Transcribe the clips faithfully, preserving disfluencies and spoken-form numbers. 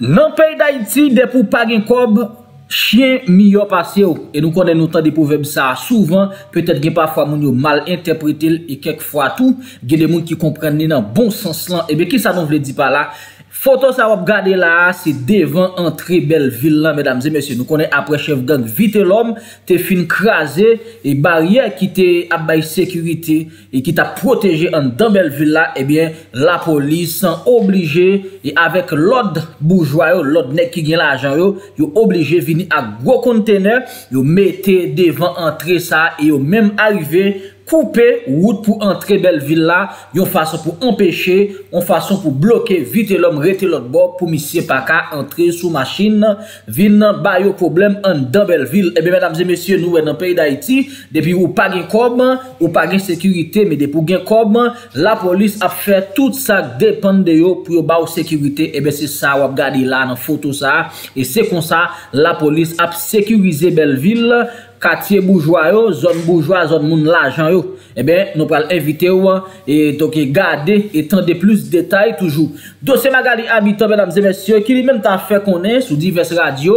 Dans le pays d'Haïti, dès pour pas un cob, chien mieux passé. Et nous connaissons tant de proverbes ça souvent, peut-être que parfois moun yo mal interprété et quelquefois tout, il y a des gens qui comprennent dans bon sens là. Et bien qui ça nous veut dire par là? Photo ça va regarder là, c'est devant entrée Bèlvil là, mesdames et messieurs. Nous connaissons après chef gang Vitelòm, t'es fin crasé et barrière qui t'es abaye sécurité et qui t'a protégé en dans Bèlvil là, eh bien la police sont obligée et avec l'ordre bourgeois, l'ordre nèg qui gagne l'argent yo, yo obligé venir à gros conteneur, yo mettez devant entrée ça et yo même arrivé couper route pour entrer Bèlvil là, yon façon pour empêcher, yon façon pour bloquer Vitelòm, rete l'autre bord pour monsieur Paka entrer sous machine, vin ba yo problème en dans Bèlvil. Et bien mesdames et messieurs, nous dans le pays d'Haïti, depuis ou pas gen kob, ou pas gen sécurité, mais depuis ou gen kob, la police a fait tout ça dépend de yo pour yo ba ou sécurité. Et bien c'est ça ou regarder là dans photo ça, et c'est comme ça la police a sécurisé Bèlvil. Quartier bourgeois yo, zone bourgeois, zone moun l'argent yo. Eh bien, nous pral inviter ou et donc garder et tendre plus de détails toujours. Dossier Magali habitant, mesdames et messieurs, qui lui même t'a fait connaître sous diverses radios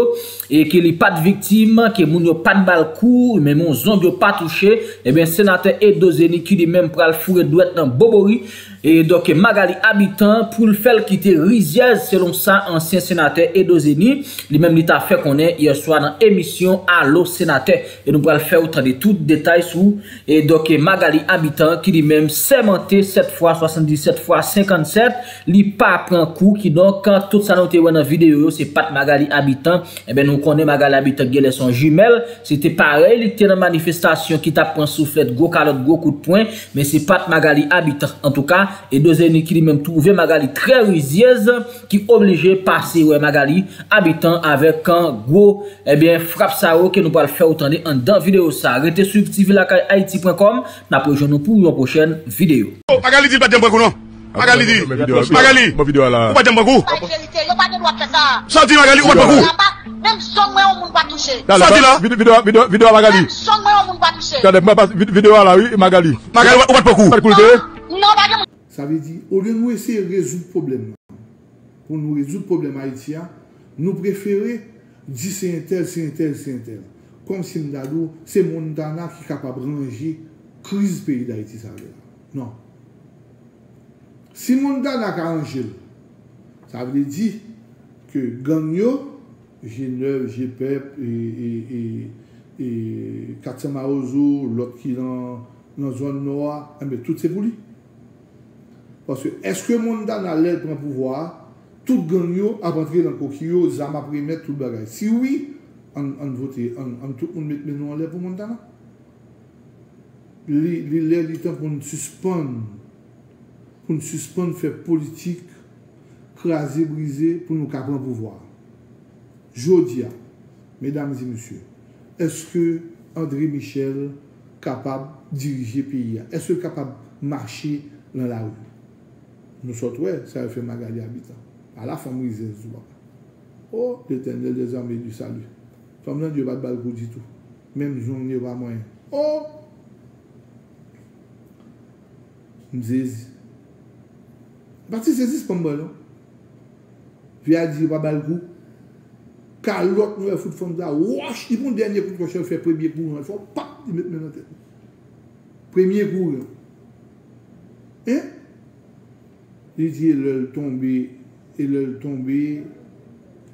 et qui lui pas de victime, qui moun yo pas de balcou, mais mon zong yo pas touché. Eh bien, sénateur Edo Zenny qui lui même pral fourrer doit dans Bobori. Et donc Magali habitant pour le faire quitter Riziez, selon ça ancien sénateur Edo Zenny, lui même lui t'a fait connaître hier soir dans émission Allo sénateur. Et nous allons faire autant de tout détail sous. Et donc Magali habitant qui lui-même sémenté sept fois soixante-dix-sept fois cinquante-sept, lui pas prend coup qui donc quand tout ça noté dans vidéo c'est pas Magali habitant. Et ben nous connaissons Magali habitant qui est son jumelle, c'était pareil, il était dans manifestation qui t'a prend soufflet gros calotte gros coup de poing, mais c'est pas Magali habitant en tout cas. Et deux ennemis qui lui-même trouvé Magali très rusieuse qui obligé passer ouais Magali habitant avec un gros et bien frappe ça que nous allons faire autant de en dans vidéo ça. Restez sur T V Lakay haïti point com. N'a pour nous pour une prochaine vidéo. Magali dit pas de beaucoup non. Magali dit Magali pas de beaucoup. Sorti Magali ou pas beaucoup. Même son moi on ne pas toucher. Sorti là vidéo vidéo vidéo Magali. Son moi on ne pas toucher. Vidéo là oui Magali. Magali ou pas beaucoup. Non. Ça veut dire au lieu de nous essayer de résoudre le problème pour nous résoudre le problème haïtien, nous préférons dire c'est un tel, c'est un tel, c'est un tel. Comme si c'est Mondana qui est capable de ranger la crise du pays d'Haïti. Non. Si Mondana a rangé, ça veut dire que Gagnon, G neuf, G P E P, et, et, et, et Katsama Ozo, l'autre qui est dans la zone noire, eh tout c'est pour lui. Parce que est-ce que Mondana l'aide pour pouvoir, tout Gagnon a rentré dans le coquillot, Zama primet, tout le bagage. Si oui, on vote, on tout le monde met nous en l'air pour Mondana. Il est temps pour nous suspendre, pour nous suspendre, faire politique, craser, briser, pour nous prendre le pouvoir. Jodia, mesdames et messieurs, est-ce que André Michel est capable de diriger le pays? Est-ce qu'il est capable de marcher dans la rue? Nous sommes, ouais, ça a fait Magali habitant. À la fin, briser, oh, l'Éternel des armées du salut. Comme là, Dieu va te battre du tout. Même si on n'y a pas moyen. Oh! Je me saisis. Je me saisis comme moi, non? Je vais dire, je vais battre le coup. Car l'autre, nous allons foutre comme ça. Wash! Il prend le dernier coup de cochon, il fait le premier coup. Il faut pas le mettre dans la tête. Premier coup. Hein? Il dit, il est tombé. Il est tombé.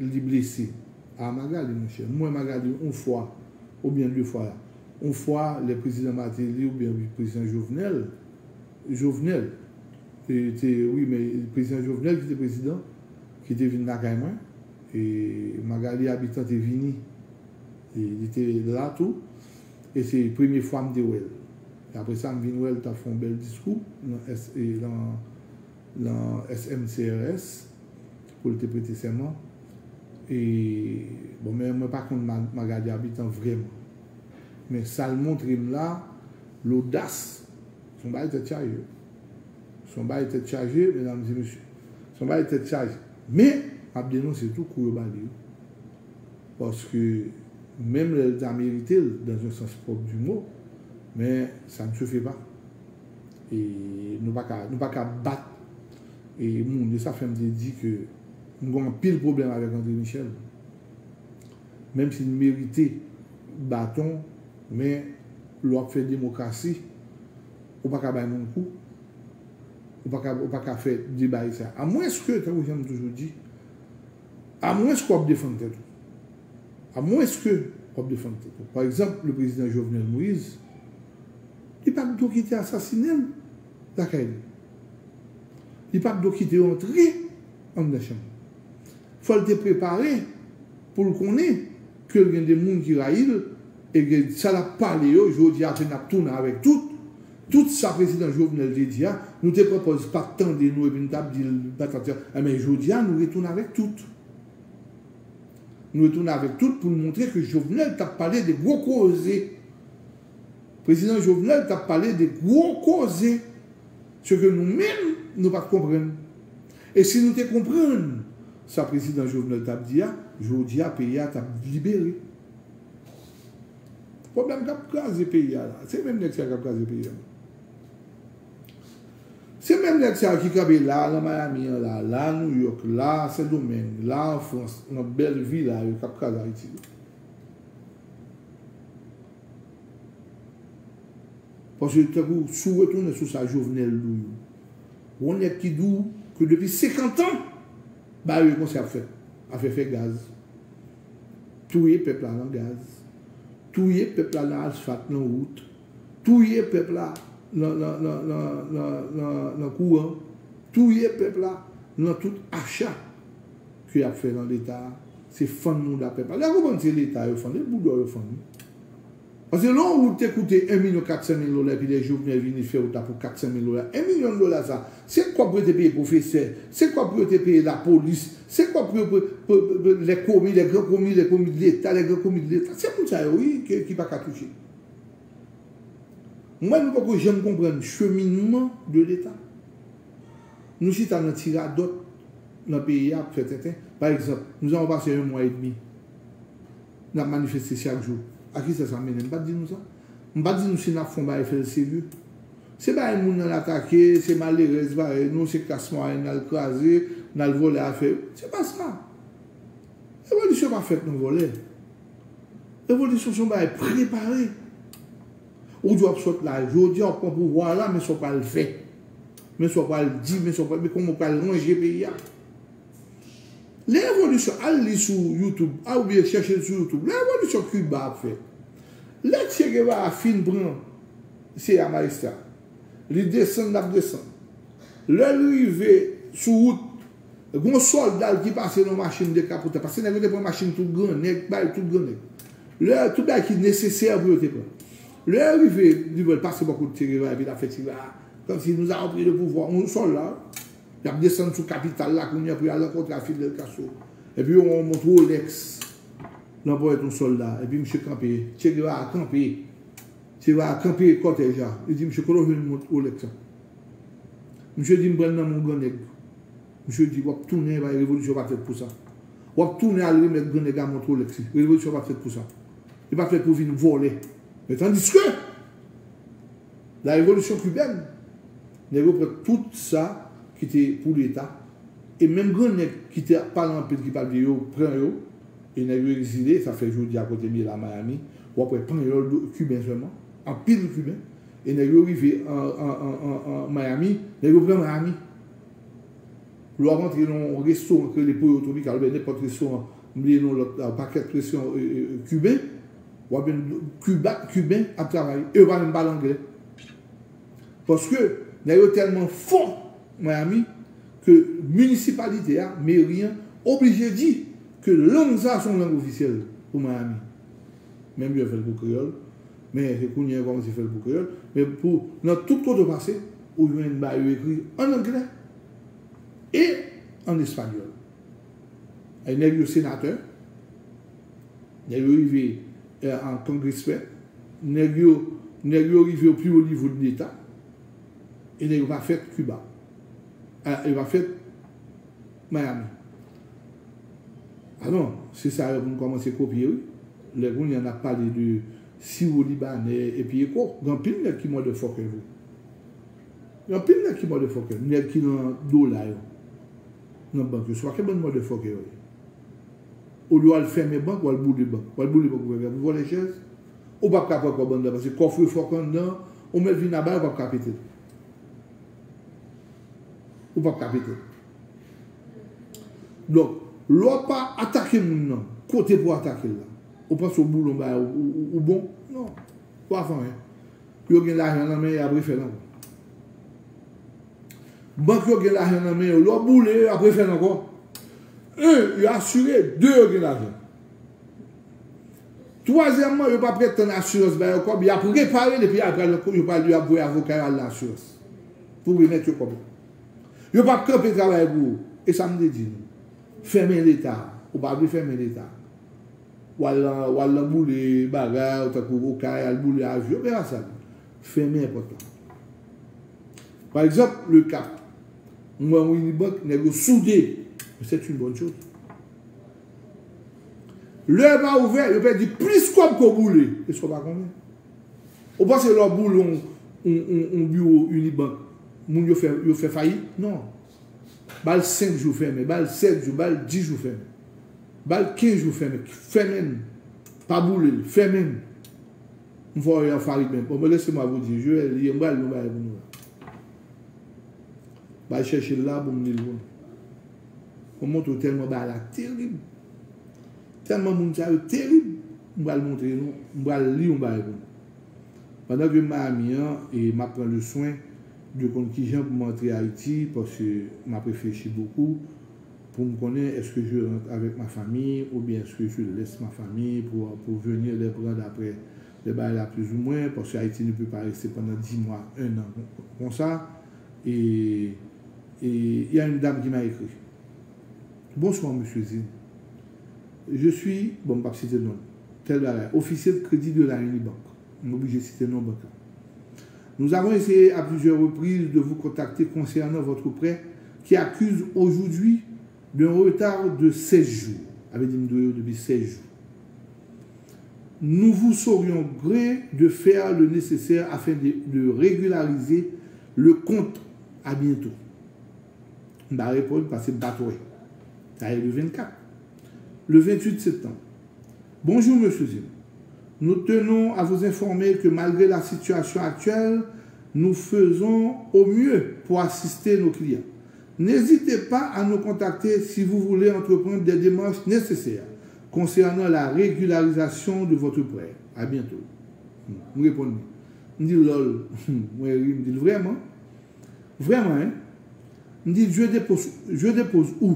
Il est blessé. À Magali, mon cher. Moi, Magali, une fois, ou bien deux fois, une fois, le président Matéli ou bien le président Jovenel, Jovenel, était, oui, mais le président Jovenel qui était président, qui était venu à Gagnon, et Magali habitant est venu, il était là tout, et c'est la première fois que je me dis, après ça, je me dis, tu as fait un bel discours dans S M C R S, pour le prêter serment. Et bon, mais moi, par contre, Magali habitant vraiment. Mais ça le montre là, l'audace. Son bail était chargé. Son bail était chargé, mesdames et messieurs. Son bail était chargé. Mais, Abdénon, c'est tout couru. Parce que même les Américains, dans un sens propre du mot, mais ça ne se fait pas. Et nous ne pouvons pas battre. Et mon, ça fait me dire que nous avons un pile problème avec André Michel. Même s'il méritait bâton, mais l'on fait démocratie, on ne peut pas faire mon coup, on ne peut pas faire débat ça. À moins que, comme j'aime toujours dire, à moins qu'on défende tout. À moins qu'on défende tout. Par exemple, le président Jovenel Moïse, il n'a pas de qui était assassiné dans la caille. Il n'y a pas de qui était entré en la chambre. Il faut le préparer pour le connaître que il y a des gens qui raillent et que ça l'a parlé aujourd'hui à tourner avec tout. Tout ça, président Jovenel Dédia, nous te propose pas tant de nous et puis nous t'avons dit, mais aujourd'hui, nous retournons avec tout. Nous retournons avec tout pour montrer que Jovenel t'a parlé de gros causés. Président Jovenel t'a parlé de gros causés. Ce que nous-mêmes, nous ne comprenons pas. Et si nous te comprenons, ça, président Jovenel t'a dit, aujourd'hui, le pays t'a libéré. Le problème t'a crasé le pays. C'est même l'ex qui a crasé le pays. C'est même l'ex qui a crasé là, dans Miami, là, là, New York, là, Saint-Domingue, là, en France, dans Bèlvil, là, qui a crasé Haïti. Parce que si vous retournez sur sa Jovenel, on est qui dit que depuis cinquante ans, bah, le conseil a fait, a fait faire gaz. Tout le peuple a dans le gaz. Tout le peuple a dans l'asphalte, dans la route. Tout le peuple a dans le courant. Tout le peuple a dans tout achat qu'il a fait dans l'État. C'est fond de la peuple. Là, vous pensez l'État, il fond, le boudou, il fond. Parce que là, où tu coûtes un million quatre cent mille dollars, puis les jeunes viennent faire pour quatre cent mille dollars. un million de dollars, ça, c'est quoi pour te payer professeur? C'est quoi pour te payer la police? C'est quoi pour les commis, les grands commis, les commis de l'État, les grands commis de l'État? C'est pour ça, oui, qui ne va pas toucher. Moi, nous ne j'aime comprendre le cheminement de l'État. Nous, si tu as tiré à d'autres dans le pays, par exemple, nous avons passé un mois et demi. Nous avons manifesté chaque jour. À qui ça s'amène? Je ne vais pas dire nous ça. Je ne vais pas dire nous si nous avons fait le sérieux. Ce n'est pas les gens qui ont attaqué, c'est malheureux, nous, c'est cassement, nous avons crasé, nous avons volé à faire. Ce n'est pas ça. L'évolution n'est pas faite, nous voler. L'évolution, c'est pas préparée. On doit sortir là, aujourd'hui, on prend pouvoir là, mais ce n'est pas le fait. Mais ce n'est pas le dit, mais comment on peut le ranger le pays. L'évolution, allez sur YouTube, allez chercher sur YouTube, l'évolution Cuba a fait. L'éthique est à fin brun, c'est à Maïsta. Les descendent, la descend. L'arrivée sur route, il y a un soldat qui passe dans la machine de capote, parce qu'il n'y a pas de machine tout grand, tout grand. Tout ce qui est nécessaire pour le prendre. L'arrivée, il passe beaucoup de terre, il a fait tirer. Comme si nous avons pris le pouvoir, nous sommes là. Il y a descendu sur la capitale là, qu'on y a pris à l'encontre à Fidel Castro. Et puis on montre Rolex. Là, on est un soldat. Et puis M. Campé, Che Guevara a campé. Che Guevara a campé le cortège. Il dit, M. Colo, je vais monter Rolex. M. dit, je prends mon grand nègre. M. dit, on va tourner, la révolution va faire pour ça. On va tourner à l'homme, le grand nègre à monter Rolex. La révolution va faire pour ça. Il va faire pour venir voler. Mais tandis que la révolution cubaine, les gens prennent tout ça. Qui était pour l'État, et même quand qui était pas en qui parle de yo, prend yo, et n'a eu exilé, ça fait jour à côté de la Miami, ou après prend yo cubain seulement, en pile cubain, et n'a eu arrivé en Miami, n'a eu pris Miami. L'on rentre dans un restaurant, que les pots automiques, n'importe quel restaurant, un paquet de restaurants cubains, ou bien cubain à travailler, et pas même pas l'anglais. Parce que n'a eu tellement fort Miami, que municipalité, mais rien, obligé de dire que langue ça son langue officielle pour Miami. Même bien fait pour créole, mais c'est qu'on y a comme c'est fait pour créole, mais pour dans tout le passé, où il y a une barre écrite en anglais et en espagnol. Il y a eu le sénateur, il y a eu arrivé en Congrès, il y a eu arrivé au plus haut niveau de l'État, et il n'y a pas fait Cuba. Il va faire Miami. Ah non, c'est ça, vous commencez à copier, oui. les gens en a parlé de sirop libanais et puis quoi, grand pile n'est qui m'a de fort que vous. Grand pile n'est qui m'a de fort que vous, n'est qui dans dollar dans banque, soit que bonne m'a de fort que vous. Ou doit fermer banque ou le bout de banque, ou le bout de banque vous voyez les chaises, ou pas capable quoi bande parce que coffre fort quand dedans, on met vin là-bas pas capiter. Ou pas capiter. Donc, l'on pas attaquer nous non, côté pour attaquer là. On pense au boulot ou bon non pas faire rien yo gen l'argent dans main après faire encore banque yo gen l'argent dans main l'autre boulé après faire encore un yo assuré deux yo gen l'argent troisièmement yo pas prétendre assurance ba yo comme il a préparé depuis après yo pas lui avoir avocat à l'assurance pour remettre yo comme yo pas camper travail pour et ça me dit fermer l'état ou pas fermer l'état ou à la boule, bagarre, ou à la boule, à l'avion, mais ça, fermez important. Par exemple, le cap, moi, on Unibank, n'est soudé, c'est une bonne chose. L'heure va ouvert, je peux dire plus comme qu'on boule, et ce qu'on va combien. Ou pas que leur boule, on bureau Unibank, on fait faillite, non. Bal cinq jours fermé, bal sept jours, bal dix jours fermé. Bal quinze jours fermé, fermé, pas boulé, fermé. On va y faire même. Bon, laissez-moi vous dire, je vais lire, je vais lire. Je vais chercher là pour me dire. On montre tellement de choses terribles. Tellement de choses terribles. On va le montrer, on va le lire, on va le lire. Pendant que ma mère et ma prend le soin de compte qui j'aime pour montrer Haïti, parce que je réfléchis beaucoup. Pour me connaître, est-ce que je rentre avec ma famille ou bien est-ce que je laisse ma famille pour, pour venir les prendre après les bails là plus ou moins, parce que Haïti ne peut pas rester pendant dix mois, un an, comme ça. Et il y a une dame qui m'a écrit. Bonsoir, monsieur Zine. Je suis, bon, pas citer le nom, tel bail, officier de crédit de la Unibank. On est obligé de citer le nom bancaire. Nous avons essayé à plusieurs reprises de vous contacter concernant votre prêt qui accuse aujourd'hui d'un retard de seize jours, avec des seize jours. Nous vous serions gré de faire le nécessaire afin de, de régulariser le compte à bientôt. On va répondre parce que Batoué. Ça est le vingt-quatre. Le vingt-huit septembre. Bonjour, monsieur Zim. Nous tenons à vous informer que malgré la situation actuelle, nous faisons au mieux pour assister nos clients. N'hésitez pas à nous contacter si vous voulez entreprendre des démarches nécessaires concernant la régularisation de votre prêt. À bientôt. Vous répondez. Vous dites lol. Vous dites vraiment. Vraiment, hein. Vous dites je dépose, je dépose où?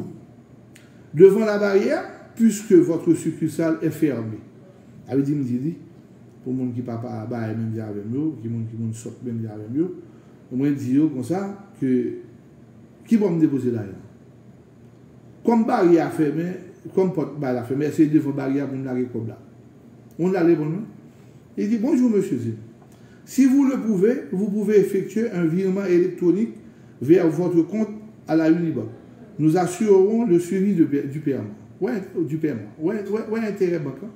Devant la barrière, puisque votre succursale est fermée. Vous dites, vous dites, pour les gens qui ne sont pas avec nous, qui ne sortent pas avec nous, vous dites comme ça que. Qui va me déposer là? Comme barrière fermée, comme porte-barrière fermée, c'est devant barrière pour nous l'arrêter comme là. On l'a répondu. Il dit, bonjour, monsieur Zim. Si vous le pouvez, vous pouvez effectuer un virement électronique vers votre compte à la Unibank. Nous assurerons le suivi de, du P M A. Ouais, du P M A. Ouais, ouais, ouais, intérêt bancaire.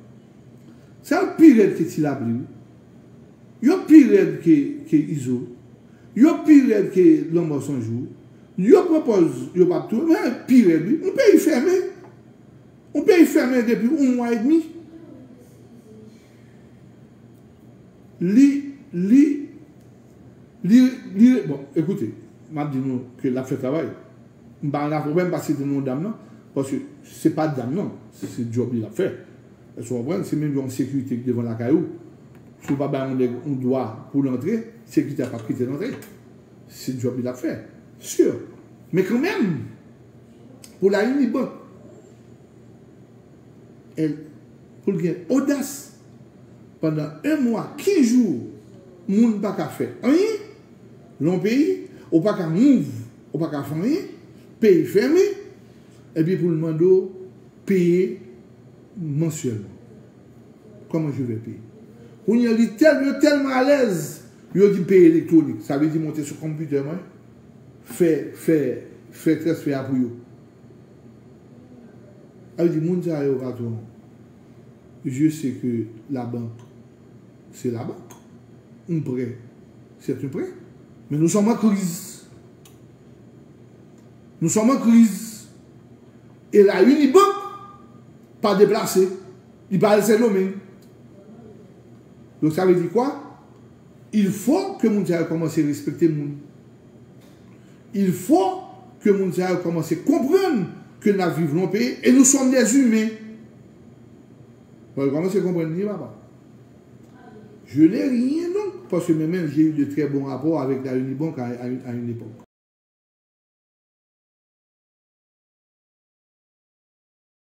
C'est un pire que tu l'as pris. Il y a un pire que I S O. Il y a un pire que l'homme à son jour. Yo propose, yo pas tout, mais pire, on peut y fermer. On peut y fermer depuis un mois et demi. Li, li, li, li, bon, écoutez, m'a dit nous que la fait travail. Bah, on a problème parce que c'est nos dames, non? Parce que c'est pas dame, non. C'est le job qu'il a fait. Elles sont en c'est même en sécurité devant la caillou. Si on va on doit pour l'entrée, sécurité n'a pas quitté l'entrée. C'est le job qu'il a fait. Sûr, mais quand même, pour la Unibank, elle, pour le gain, audace, pendant un mois, quinze jours, moun n'a pas qu'à faire rien, l'on pays, ou pas qu'à move, ou pas qu'à faire rien, pays fermé, et puis pour le mando, payer mensuellement. Comment je vais payer? On y a dit tellement, tellement à l'aise, il a dit payer électronique, ça veut dire monter sur computer, moi. Fait, fait, fait, fait, fait, pour eux. Elle dit, les gens qui ont je sais que la banque, c'est la banque. Un prêt, c'est un prêt. Mais nous sommes en crise. Nous sommes en crise. Et la Unibank, pas déplacée. Il parle ses domaines. Donc ça veut dire quoi? Il faut que Mondial commence à respecter le monde. Il faut que Mondial commence à comprendre que nous vivons dans le pays et nous sommes des humains. Vous commencez à comprendre, papa. Je n'ai rien donc, parce que même j'ai eu de très bons rapports avec la Unibank à une époque.